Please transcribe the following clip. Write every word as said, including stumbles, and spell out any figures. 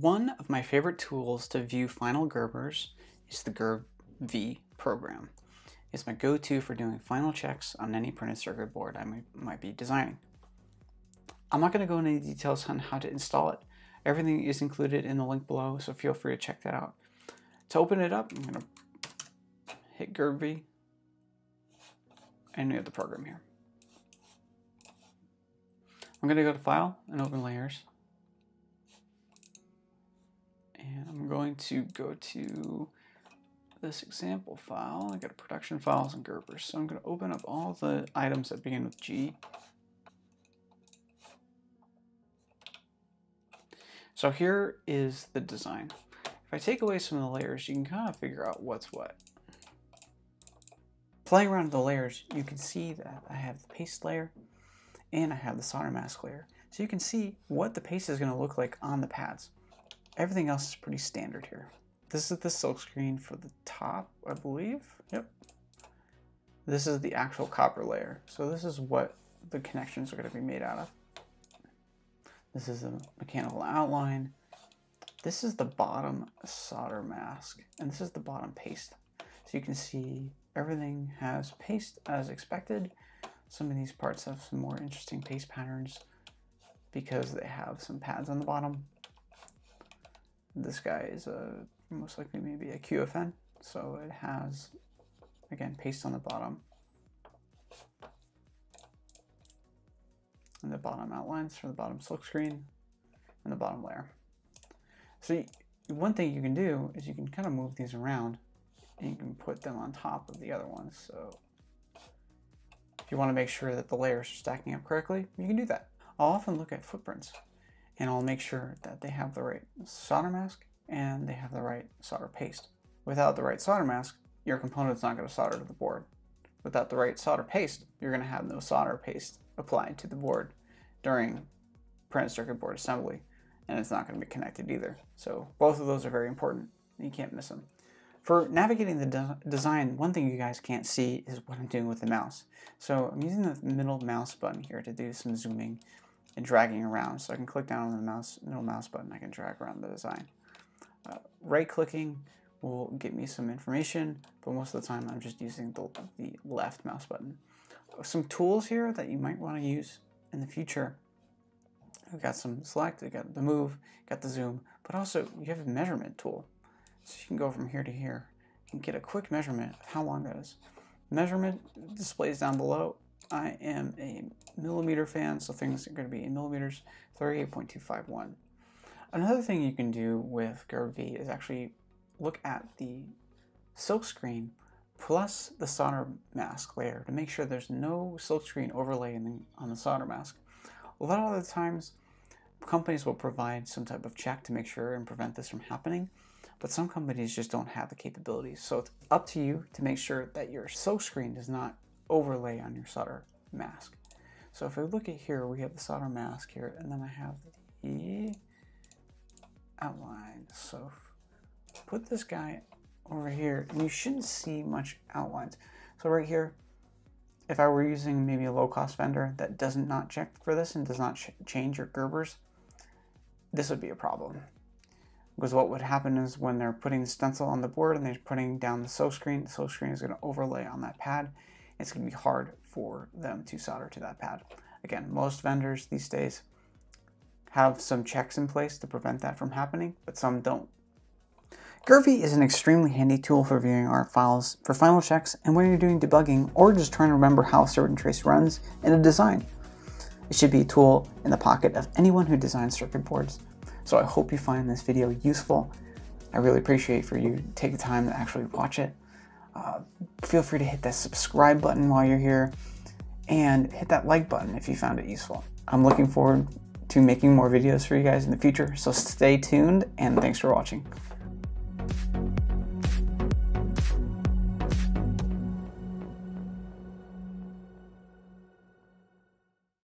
One of my favorite tools to view final Gerbers is the Gerbv program. It's my go-to for doing final checks on any printed circuit board I may, might be designing. I'm not going to go into any details on how to install it. Everything is included in the link below, so feel free to check that out. To open it up, I'm going to hit Gerbv, and we have the program here. I'm going to go to File and Open Layers. And I'm going to go to this example file. I got a production files and Gerbers. So I'm going to open up all the items that begin with G. So here is the design. If I take away some of the layers, you can kind of figure out what's what. Playing around with the layers, you can see that I have the paste layer and I have the solder mask layer. So you can see what the paste is going to look like on the pads. Everything else is pretty standard here. This is the silk screen for the top, I believe. Yep. This is the actual copper layer. So this is what the connections are going to be made out of. This is the mechanical outline. This is the bottom solder mask, and this is the bottom paste. So you can see everything has paste as expected. Some of these parts have some more interesting paste patterns because they have some pads on the bottom. This guy is a most likely maybe a Q F N, so it has, again, paste on the bottom. And the bottom outlines for the bottom silk screen and the bottom layer. So one thing you can do is you can kind of move these around and you can put them on top of the other ones. So if you want to make sure that the layers are stacking up correctly, you can do that. I'll often look at footprints and I'll make sure that they have the right solder mask and they have the right solder paste. Without the right solder mask, your component's not going to solder to the board. Without the right solder paste, you're going to have no solder paste applied to the board during printed circuit board assembly, and it's not going to be connected either. So both of those are very important. You can't miss them. For navigating the de design, one thing you guys can't see is what I'm doing with the mouse. So I'm using the middle mouse button here to do some zooming and dragging around. So I can click down on the mouse, middle mouse button, I can drag around the design. Uh, right-clicking will give me some information, but most of the time I'm just using the, the left mouse button. Some tools here that you might want to use in the future. We've got some select, we've got the move, got the zoom, but also you have a measurement tool. So you can go from here to here and get a quick measurement of how long that is. Measurement displays down below. I am a millimeter fan, so things are going to be in millimeters, thirty-eight point two five one. Another thing you can do with Gerbv is actually look at the silk screen plus the solder mask layer to make sure there's no silk screen overlay in the, on the solder mask. A lot of the times, companies will provide some type of check to make sure and prevent this from happening, but some companies just don't have the capabilities. So it's up to you to make sure that your silk screen does not overlay on your solder mask. So if I look at here, we have the solder mask here, and then I have the outline. So put this guy over here, and you shouldn't see much outlines. So right here, if I were using maybe a low-cost vendor that does not check for this and does not change your Gerbers, this would be a problem. Because what would happen is when they're putting the stencil on the board and they're putting down the silk screen, the silk screen is going to overlay on that pad. It's going to be hard for them to solder to that pad. Again, most vendors these days have some checks in place to prevent that from happening, but some don't. Gerbv is an extremely handy tool for viewing art files, for final checks, and when you're doing debugging or just trying to remember how a certain trace runs in a design. It should be a tool in the pocket of anyone who designs circuit boards. So I hope you find this video useful. I really appreciate for you to take the time to actually watch it. Uh, feel free to hit that subscribe button while you're here and hit that like button if you found it useful. I'm looking forward to making more videos for you guys in the future, so stay tuned and thanks for watching.